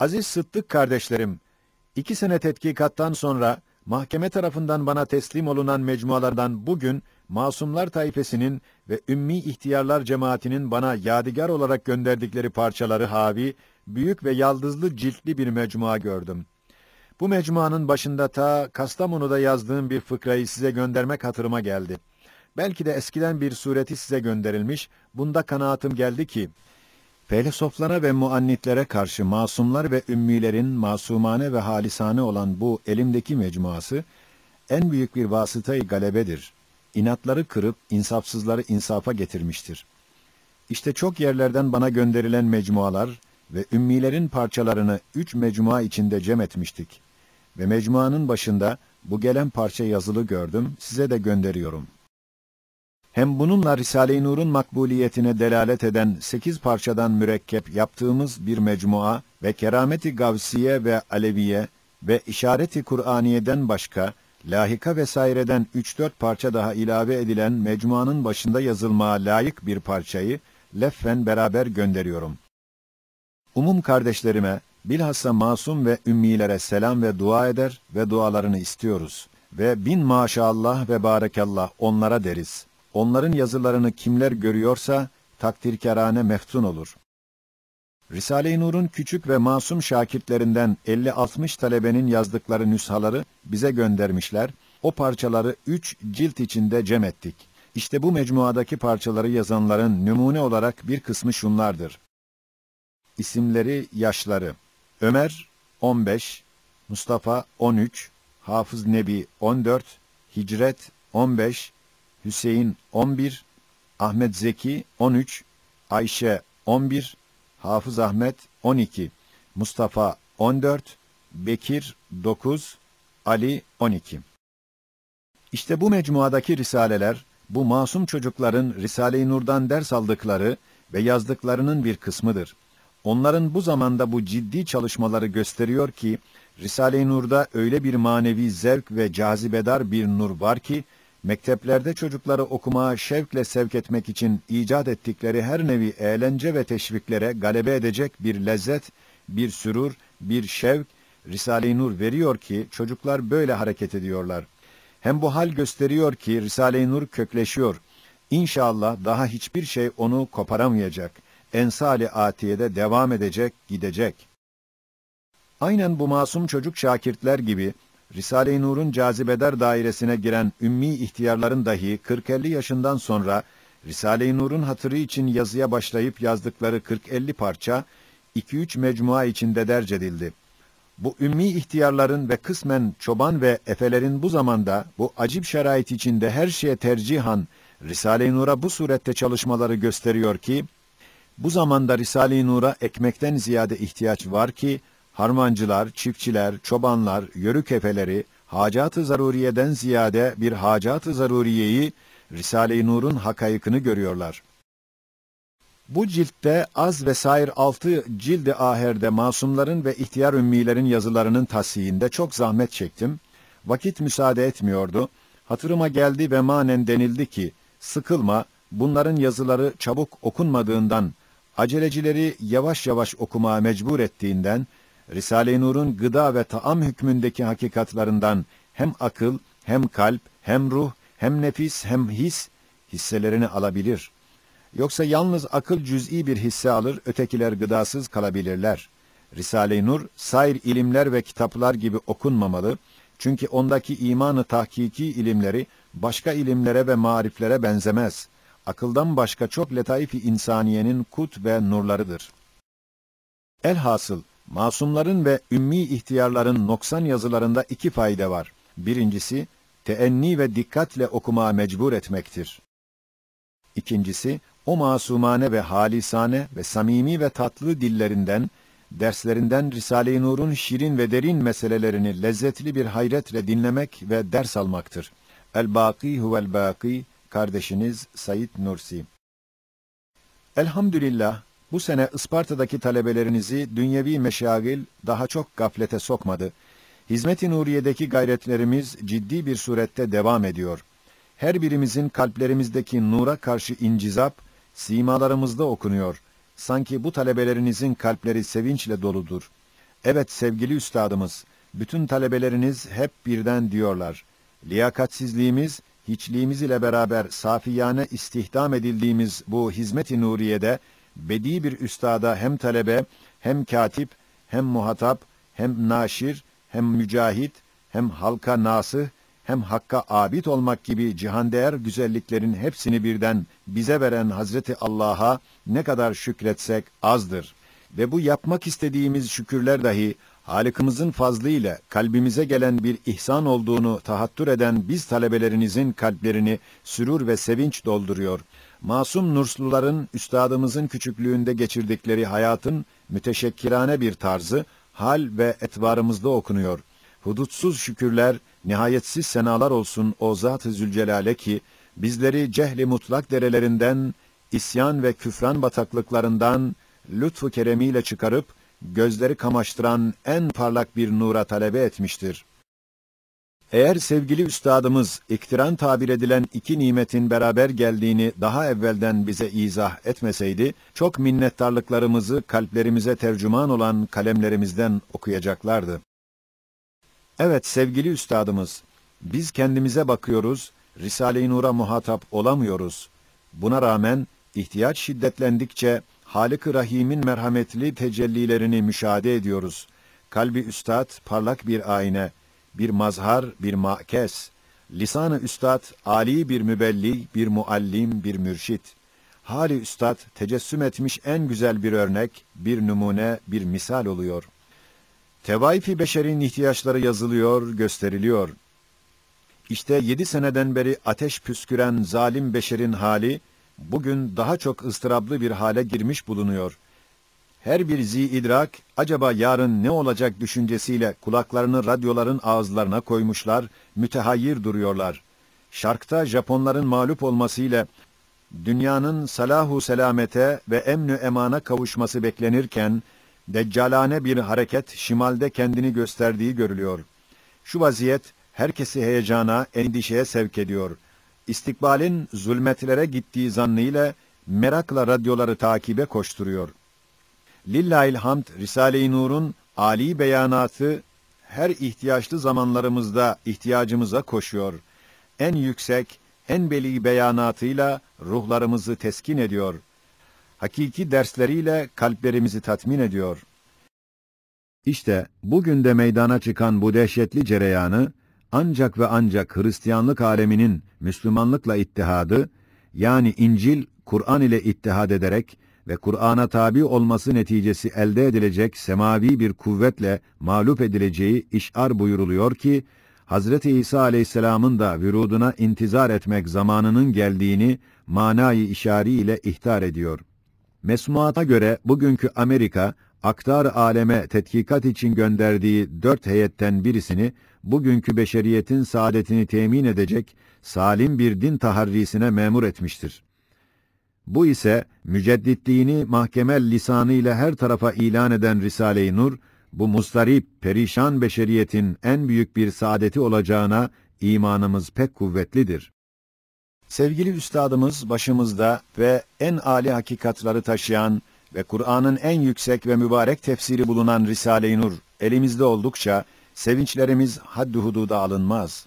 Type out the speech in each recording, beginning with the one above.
Aziz Sıddık kardeşlerim, 2 sene tetkikattan sonra mahkeme tarafından bana teslim olunan mecmualardan bugün Masumlar Taifesi'nin ve Ümmi İhtiyarlar Cemaati'nin bana yadigar olarak gönderdikleri parçaları havi, büyük ve yaldızlı ciltli bir mecmua gördüm. Bu mecmuanın başında ta Kastamonu'da yazdığım bir fıkrayı size göndermek hatırıma geldi. Belki de eskiden bir sureti size gönderilmiş, bunda kanaatim geldi ki, felsefoflara ve muannitlere karşı masumlar ve ümmilerin masumane ve halisane olan bu elimdeki mecmuası, en büyük bir vasıtayı galebedir. İnatları kırıp, insafsızları insafa getirmiştir. İşte çok yerlerden bana gönderilen mecmualar ve ümmilerin parçalarını 3 mecmua içinde cem etmiştik. Ve mecmuanın başında bu gelen parça yazılı gördüm, size de gönderiyorum. Hem bununla Risale-i Nur'un makbuliyetine delalet eden 8 parçadan mürekkep yaptığımız bir mecmua ve Keramet-i Gavsiye ve Aleviye ve İşaret-i Kur'aniye'den başka, lahika vesaireden 3-4 parça daha ilave edilen mecmuanın başında yazılmaya layık bir parçayı leffen beraber gönderiyorum. Umum kardeşlerime, bilhassa masum ve ümmilere selam ve dua eder ve dualarını istiyoruz ve bin maşallah ve barakallah onlara deriz. Onların yazılarını kimler görüyorsa takdirkârâne meftun olur. Risale-i Nur'un küçük ve masum şakirtlerinden 50-60 talebenin yazdıkları nüshaları bize göndermişler. O parçaları 3 cilt içinde cem ettik. İşte bu mecmuadaki parçaları yazanların numune olarak bir kısmı şunlardır. İsimleri, yaşları: Ömer 15, Mustafa 13, Hafız Nebi 14, Hicret 15, Hüseyin 11, Ahmet Zeki 13, Ayşe 11, Hafız Ahmet 12, Mustafa 14, Bekir 9, Ali 12. İşte bu mecmuadaki risaleler, bu masum çocukların Risale-i Nur'dan ders aldıkları ve yazdıklarının bir kısmıdır. Onların bu zamanda bu ciddi çalışmaları gösteriyor ki, Risale-i Nur'da öyle bir manevi zevk ve cazibedar bir nur var ki, mekteplerde çocukları okumaya şevkle sevk etmek için icat ettikleri her nevi eğlence ve teşviklere galebe edecek bir lezzet, bir sürur, bir şevk Risale-i Nur veriyor ki çocuklar böyle hareket ediyorlar. Hem bu hal gösteriyor ki Risale-i Nur kökleşiyor. İnşallah daha hiçbir şey onu koparamayacak. Ensali atiyede devam edecek, gidecek. Aynen bu masum çocuk şakirtler gibi Risale-i Nur'un cazibedar dairesine giren ümmi ihtiyarların dahi 40-50 yaşından sonra Risale-i Nur'un hatırı için yazıya başlayıp yazdıkları 40-50 parça 2-3 mecmua içinde derc edildi. Bu ümmi ihtiyarların ve kısmen çoban ve efelerin bu zamanda bu acip şerait içinde her şeye tercihan Risale-i Nur'a bu surette çalışmaları gösteriyor ki bu zamanda Risale-i Nur'a ekmekten ziyade ihtiyaç var ki harmancılar, çiftçiler, çobanlar, yörük efeleri, hacat-ı zaruriyeden ziyade bir hacat-ı zaruriyeyi, Risale-i Nur'un hakayıkını görüyorlar. Bu ciltte az ve sair 6 cildi aherde masumların ve ihtiyar ümmilerin yazılarının tasihinde çok zahmet çektim. Vakit müsaade etmiyordu. Hatırıma geldi ve manen denildi ki, sıkılma, bunların yazıları çabuk okunmadığından, acelecileri yavaş yavaş okumaya mecbur ettiğinden, Risale-i Nur'un gıda ve taam hükmündeki hakikatlarından hem akıl, hem kalp, hem ruh, hem nefis, hem his hisselerini alabilir. Yoksa yalnız akıl cüz'i bir hisse alır, ötekiler gıdasız kalabilirler. Risale-i Nur, sair ilimler ve kitaplar gibi okunmamalı, çünkü ondaki imanı tahkiki ilimleri başka ilimlere ve mariflere benzemez. Akıldan başka çok letaif-i insaniyenin kut ve nurlarıdır. Elhasıl, masumların ve ümmi ihtiyarların noksan yazılarında 2 fayda var. Birincisi, teenni ve dikkatle okumaya mecbur etmektir. İkincisi, o masumane ve halisane ve samimi ve tatlı dillerinden, derslerinden Risale-i Nur'un şirin ve derin meselelerini lezzetli bir hayretle dinlemek ve ders almaktır. El-Bâkî huvel-Bâkî, kardeşiniz Said Nursi. Elhamdülillah, bu sene Isparta'daki talebelerinizi dünyevi meşagil daha çok gaflete sokmadı. Hizmet-i Nuriye'deki gayretlerimiz ciddi bir surette devam ediyor. Her birimizin kalplerimizdeki nura karşı incizap, simalarımızda okunuyor. Sanki bu talebelerinizin kalpleri sevinçle doludur. Evet sevgili üstadımız, bütün talebeleriniz hep birden diyorlar. Liyakatsizliğimiz, hiçliğimiz ile beraber safiyane istihdam edildiğimiz bu Hizmet-i Nuriye'de bedi bir üstada hem talebe, hem katip, hem muhatap, hem naşir, hem mücahit, hem halka nasih, hem hakka abid olmak gibi cihandeğer güzelliklerin hepsini birden bize veren Hazreti Allah'a ne kadar şükretsek azdır. Ve bu yapmak istediğimiz şükürler dahi Halikimizin fazlıyla kalbimize gelen bir ihsan olduğunu tahattür eden biz talebelerinizin kalplerini sürur ve sevinç dolduruyor. Masum Nursluların üstadımızın küçüklüğünde geçirdikleri hayatın müteşekkirane bir tarzı hal ve etvarımızda okunuyor. Hudutsuz şükürler, nihayetsiz senalar olsun o Zat-ı Zülcelal'e ki bizleri cehli mutlak derelerinden, isyan ve küfran bataklıklarından lütfu keremiyle çıkarıp gözleri kamaştıran en parlak bir nura talebe etmiştir. Eğer sevgili üstadımız iktiran tabir edilen iki nimetin beraber geldiğini daha evvelden bize izah etmeseydi, çok minnettarlıklarımızı kalplerimize tercüman olan kalemlerimizden okuyacaklardı. Evet sevgili üstadımız, biz kendimize bakıyoruz, Risale-i Nur'a muhatap olamıyoruz. Buna rağmen ihtiyaç şiddetlendikçe Halik-i Rahim'in merhametli tecellilerini müşahede ediyoruz. Kalbi üstad parlak bir ayna, bir mazhar, bir makes. Lisan-ı üstad âli bir mübelli, bir muallim, bir mürşit. Hali üstad tecessüm etmiş en güzel bir örnek, bir numune, bir misal oluyor. Tevaif-i beşerin ihtiyaçları yazılıyor, gösteriliyor. İşte 7 seneden beri ateş püsküren zalim beşerin hali, bugün daha çok ıstıraplı bir hale girmiş bulunuyor. Her bir zî-idrak, acaba yarın ne olacak düşüncesiyle kulaklarını radyoların ağızlarına koymuşlar, mütehayyir duruyorlar. Şark'ta Japonların mağlup olmasıyla, dünyanın salahu selamete ve emn-ü emana kavuşması beklenirken, deccalane bir hareket şimalde kendini gösterdiği görülüyor. Şu vaziyet, herkesi heyecana, endişeye sevk ediyor. İstikbalin zulmetlere gittiği zannıyla merakla radyoları takibe koşturuyor. Lillahilhamd Risale-i Nur'un âli beyanatı her ihtiyaçlı zamanlarımızda ihtiyacımıza koşuyor. En yüksek, en beli beyanatıyla ruhlarımızı teskin ediyor. Hakiki dersleriyle kalplerimizi tatmin ediyor. İşte bugün de meydana çıkan bu dehşetli cereyanı ancak ve ancak Hristiyanlık aleminin Müslümanlıkla ittihadı, yani İncil, Kur'an ile ittihad ederek ve Kur'an'a tabi olması neticesi elde edilecek semavi bir kuvvetle mağlup edileceği işar buyuruluyor ki, Hazreti İsa Aleyhisselam'ın da vüruduna intizar etmek zamanının geldiğini manayı işari ile ihtar ediyor. Mesmuata göre bugünkü Amerika, aktar aleme tetkikat için gönderdiği 4 heyetten birisini, bugünkü beşeriyetin saadetini temin edecek salim bir din taharrisine memur etmiştir. Bu ise mücedditliğini mahkemel lisanıyla her tarafa ilan eden Risale-i Nur, bu mustarip, perişan beşeriyetin en büyük bir saadeti olacağına imanımız pek kuvvetlidir. Sevgili üstadımız başımızda ve en âli hakikatları taşıyan ve Kur'an'ın en yüksek ve mübarek tefsiri bulunan Risale-i Nur elimizde oldukça sevinçlerimiz haddi hududa alınmaz.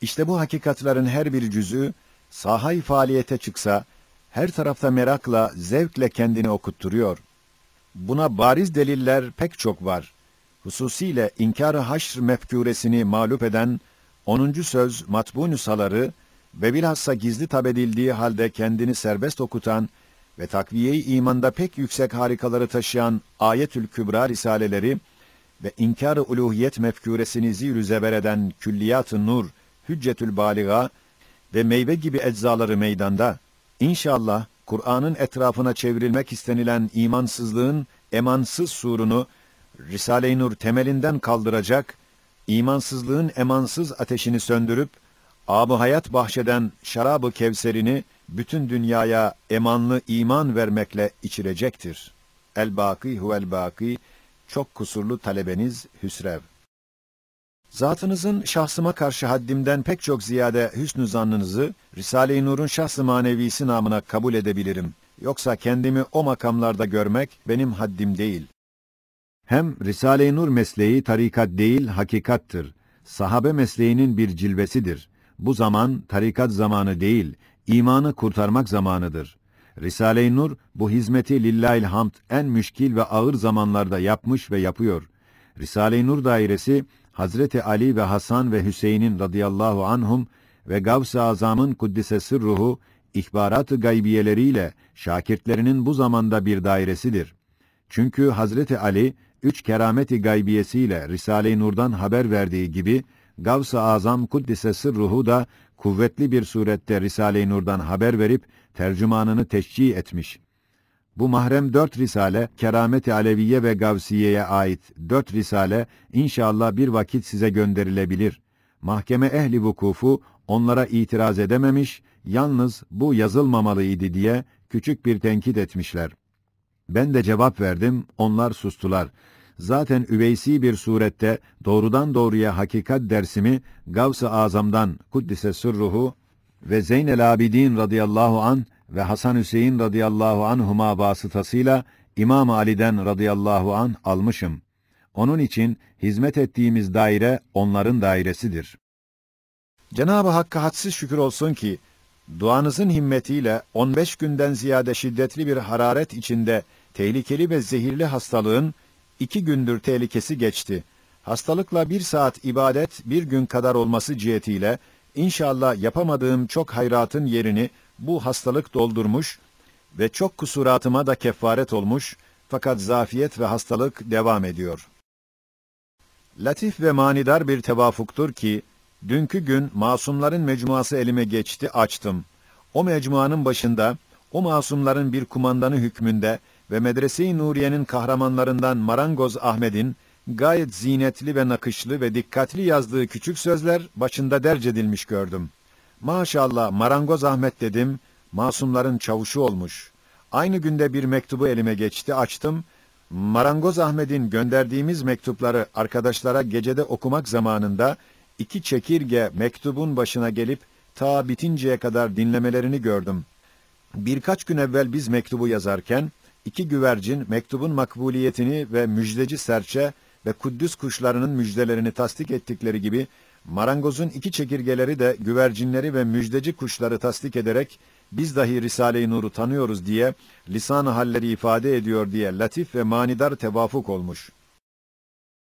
İşte bu hakikatların her bir cüzü sahay faaliyete çıksa her tarafta merakla, zevkle kendini okutturuyor. Buna bariz deliller pek çok var. Hususiyle İnkar-ı Haşr mefkûresini mağlup eden 10. söz matbu nüshaları ve bilhassa gizli tabedildiği halde kendini serbest okutan ve takviye-i imanda pek yüksek harikaları taşıyan Ayetül Kübra risaleleri ve İnkar-ı Uluhiyet mefkûresini zir-ü zeber eden Külliyat-ı Nur, Hüccet-ül-bâliğa ve meyve gibi eczaları meydanda. İnşallah Kur'an'ın etrafına çevrilmek istenilen imansızlığın emansız surunu Risale-i Nur temelinden kaldıracak, imansızlığın emansız ateşini söndürüp âb-ı hayat bahşeden şarab-ı Kevser'ini bütün dünyaya emanlı iman vermekle içirecektir. El-Bâkî huvel-Bâkî. Çok kusurlu talebeniz Hüsrev. Zatınızın şahsıma karşı haddimden pek çok ziyade hüsnü zannınızı Risale-i Nur'un şahs-ı manevisi namına kabul edebilirim. Yoksa kendimi o makamlarda görmek benim haddim değil. Hem Risale-i Nur mesleği tarikat değil, hakikattır. Sahabe mesleğinin bir cilvesidir. Bu zaman tarikat zamanı değil, imanı kurtarmak zamanıdır. Risale-i Nur bu hizmeti lillahilhamd en müşkil ve ağır zamanlarda yapmış ve yapıyor. Risale-i Nur dairesi Hazreti Ali ve Hasan ve Hüseyin'in radıyallahu anhum ve Gavs-ı Azam'ın kuddise sırruhu ihbarat-ı gaybiyeleriyle şakirtlerinin bu zamanda bir dairesidir. Çünkü Hazreti Ali 3 keramet-i gaybiyesiyle Risale-i Nur'dan haber verdiği gibi Gavs-ı Azam kuddise sırruhu da kuvvetli bir surette Risale-i Nur'dan haber verip tercümanını teşcih etmiş. Bu mahrem 4 risale, Keramet-i Aleviye ve Gavsiye'ye ait 4 risale inşallah bir vakit size gönderilebilir. Mahkeme ehli vukufu onlara itiraz edememiş, yalnız bu yazılmamalıydı diye küçük bir tenkit etmişler. Ben de cevap verdim, onlar sustular. Zaten üveysi bir surette doğrudan doğruya hakikat dersimi Gavs-ı Azam'dan kuddise sırruhu ve Zeynelabidin radıyallahu an ve Hasan Hüseyin radıyallahu anhuma vasıtasıyla İmam Ali'den radıyallahu an almışım. Onun için hizmet ettiğimiz daire onların dairesidir. Cenab-ı Hakk'a hadsiz şükür olsun ki duanızın himmetiyle 15 günden ziyade şiddetli bir hararet içinde tehlikeli ve zehirli hastalığın 2 gündür tehlikesi geçti. Hastalıkla 1 saat ibadet 1 gün kadar olması cihetiyle inşallah yapamadığım çok hayratın yerini bu hastalık doldurmuş ve çok kusuratıma da kefaret olmuş, fakat zafiyet ve hastalık devam ediyor. Latif ve manidar bir tevafuktur ki dünkü gün masumların mecmuası elime geçti, açtım. O mecmuanın başında o masumların bir kumandanı hükmünde ve Medrese-i Nuriye'nin kahramanlarından Marangoz Ahmed'in gayet zinetli ve nakışlı ve dikkatli yazdığı küçük sözler başında dercedilmiş gördüm. Maşallah Marangoz Ahmed dedim, masumların çavuşu olmuş. Aynı günde bir mektubu elime geçti, açtım. Marangoz Ahmed'in gönderdiğimiz mektupları arkadaşlara gecede okumak zamanında 2 çekirge mektubun başına gelip ta bitinceye kadar dinlemelerini gördüm. Birkaç gün evvel biz mektubu yazarken 2 güvercin mektubun makbuliyetini ve müjdeci serçe ve Kuddüs kuşlarının müjdelerini tasdik ettikleri gibi marangozun 2 çekirgeleri de güvercinleri ve müjdeci kuşları tasdik ederek biz dahi Risale-i Nur'u tanıyoruz diye lisan-ı halleri ifade ediyor diye latif ve manidar tevafuk olmuş.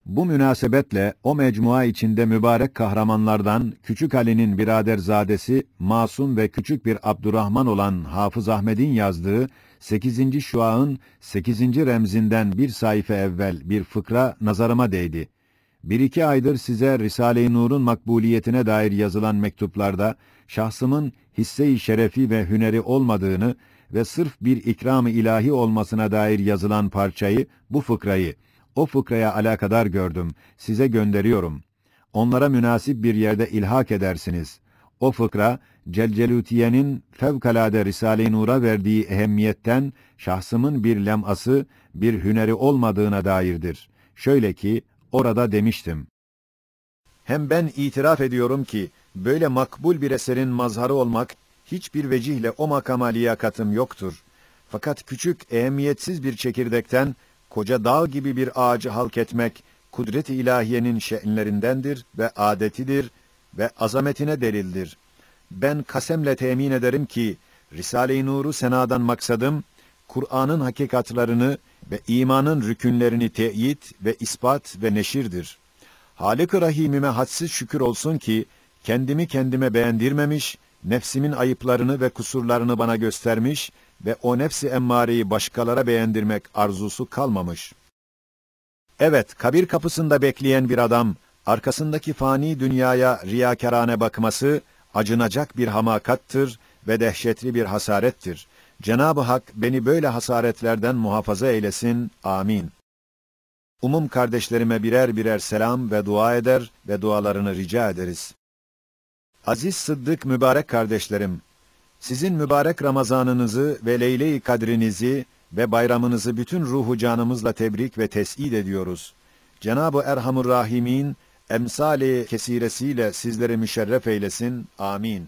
Bu münasebetle o mecmua içinde mübarek kahramanlardan Küçük Ali'nin biraderzadesi masum ve küçük bir Abdurrahman olan Hafız Ahmed'in yazdığı 8. şua'ın 8. remzinden bir sayfa evvel bir fıkra nazarıma değdi. 1-2 aydır size Risale-i Nur'un makbuliyetine dair yazılan mektuplarda şahsımın hisse-i şerefi ve hüneri olmadığını ve sırf bir ikram-ı ilahi olmasına dair yazılan parçayı, bu fıkrayı, o fıkraya alakadar gördüm. Size gönderiyorum. Onlara münasip bir yerde ilhak edersiniz. O fıkra, Celcelutiye'nin fevkalade Risale-i Nur'a verdiği ehemmiyetten şahsımın bir leması, bir hüneri olmadığına dairdir. Şöyle ki, orada demiştim. Hem ben itiraf ediyorum ki, böyle makbul bir eserin mazharı olmak, hiçbir vecihle o makama liyakatım yoktur. Fakat küçük, ehemmiyetsiz bir çekirdekten, koca dağ gibi bir ağacı halk etmek, kudret-i ilahiyenin şe'nlerindendir ve adetidir ve azametine delildir. Ben kasemle temin ederim ki, Risale-i Nur'u senadan maksadım, Kur'an'ın hakikatlarını ve imanın rükünlerini teyit ve ispat ve neşirdir. Halik-i Rahim'ime hadsiz şükür olsun ki, kendimi kendime beğendirmemiş, nefsimin ayıplarını ve kusurlarını bana göstermiş ve o nefsi emmareyi başkalara beğendirmek arzusu kalmamış. Evet, kabir kapısında bekleyen bir adam, arkasındaki fani dünyaya riyakârane bakması, acınacak bir hamakattır ve dehşetli bir hasarettir. Cenab-ı Hak beni böyle hasaretlerden muhafaza eylesin. Amin. Umum kardeşlerime birer birer selam ve dua eder ve dualarını rica ederiz. Aziz Sıddık mübarek kardeşlerim, sizin mübarek Ramazanınızı ve Leyle-i Kadrinizi ve bayramınızı bütün ruhu canımızla tebrik ve tes'id ediyoruz. Cenab-ı Erhamur Rahim'in emsali kesiresiyle sizleri müşerref eylesin. Amin.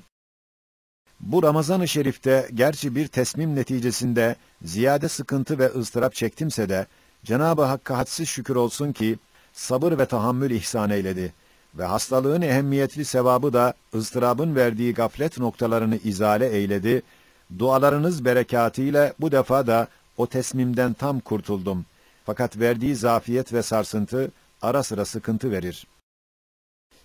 Bu Ramazan-ı Şerif'te gerçi bir tesmim neticesinde ziyade sıkıntı ve ızdırap çektimse de Cenab-ı Hakk'a hadsiz şükür olsun ki sabır ve tahammül ihsan eyledi ve hastalığın ehemmiyetli sevabı da ızdırabın verdiği gaflet noktalarını izale eyledi. Dualarınız berekatiyle bu defa da o teslimden tam kurtuldum. Fakat verdiği zafiyet ve sarsıntı ara sıra sıkıntı verir.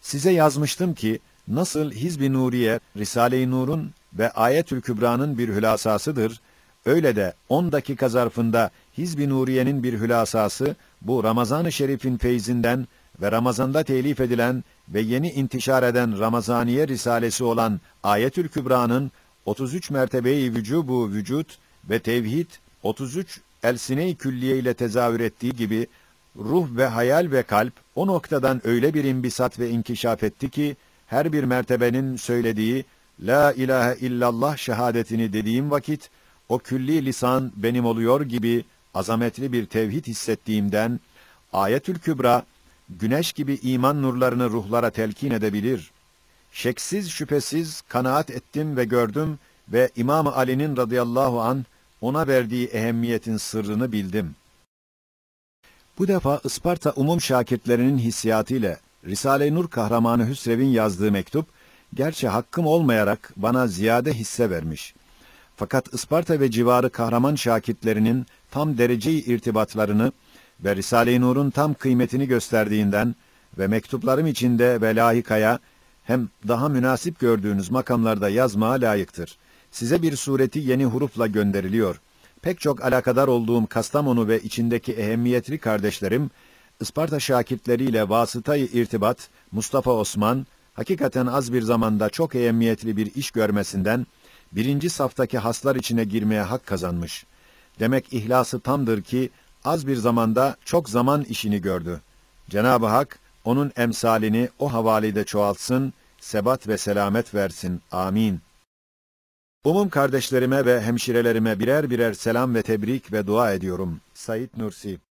Size yazmıştım ki nasıl Hizb-i Nuriye, Risale-i Nur'un ve Ayetül Kübra'nın bir hülasasıdır, öyle de 10 dakika zarfında Hizb-i Nuriye'nin bir hülasası, bu Ramazan-ı Şerif'in feyzinden ve Ramazan'da telif edilen ve yeni intişar eden Ramazaniye Risalesi olan Ayetül Kübra'nın 33 mertebeyi vücubu vücut ve tevhid, 33 elsine-i külliye ile tezahür ettiği gibi, ruh ve hayal ve kalp o noktadan öyle bir imbisat ve inkişaf etti ki, her bir mertebenin söylediği La ilahe illallah şehadetini dediğim vakit, o külli lisan benim oluyor gibi azametli bir tevhid hissettiğimden, Ayetül Kübra, güneş gibi iman nurlarını ruhlara telkin edebilir. Şeksiz şüphesiz kanaat ettim ve gördüm ve İmam-ı Ali'nin radıyallahu anh, ona verdiği ehemmiyetin sırrını bildim. Bu defa Isparta umum şakirtlerinin hissiyatı ile Risale-i Nur kahramanı Hüsrev'in yazdığı mektup, gerçi hakkım olmayarak bana ziyade hisse vermiş. Fakat Isparta ve civarı kahraman şakirtlerinin tam derece-i irtibatlarını ve Risale-i Nur'un tam kıymetini gösterdiğinden ve mektuplarım içinde ve layıkaya hem daha münasip gördüğünüz makamlarda yazmaya layıktır. Size bir sureti yeni hurufla gönderiliyor. Pek çok alakadar olduğum Kastamonu ve içindeki ehemmiyetli kardeşlerim, Isparta şakirtleriyle vasıtayı irtibat, Mustafa Osman, hakikaten az bir zamanda çok ehemmiyetli bir iş görmesinden, birinci saftaki haslar içine girmeye hak kazanmış. Demek ihlası tamdır ki, az bir zamanda çok zaman işini gördü. Cenab-ı Hak, onun emsalini o havalide çoğaltsın, sebat ve selamet versin. Amin. Umum kardeşlerime ve hemşirelerime birer birer selam ve tebrik ve dua ediyorum. Said Nursi.